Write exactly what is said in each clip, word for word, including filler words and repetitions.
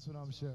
this one, I'm sure.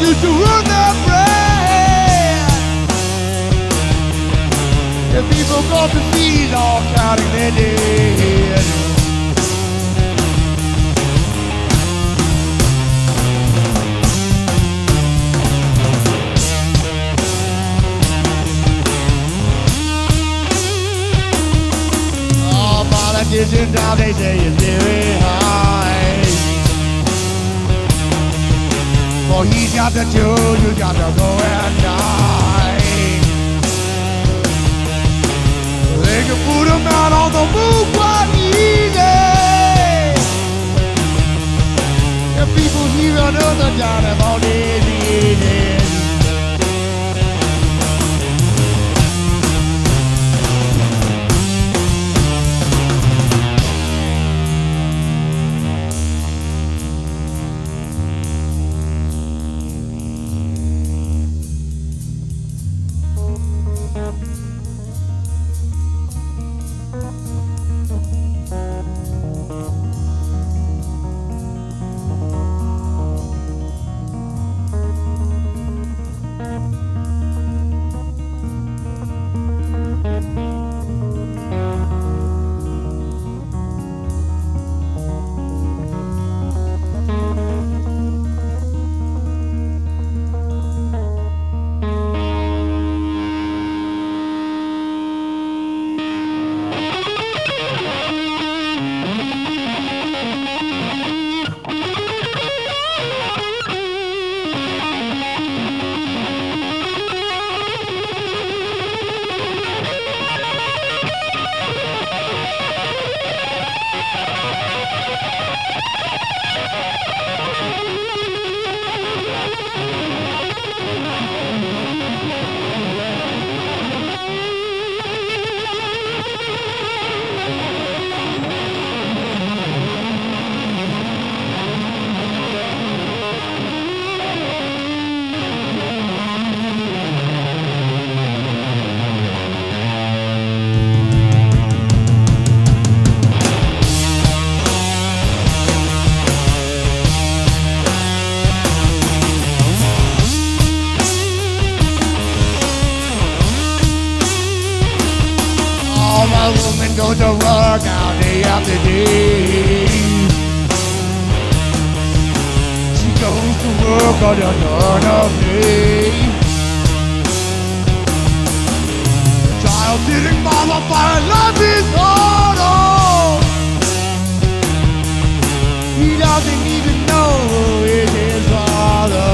Used to run their bread. The people got to feed all counting their dead. Oh, politicians now they say it's very high. For he's got the tools, you got to go and die. They can put him out on the move quite easy. If people hear another down of all these easy. Goes to work now day after day. She goes to work on the turn of day. The child sitting by the fire loves his heart on. He doesn't even know who is his father.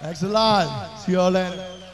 Thanks a lot. See you all later.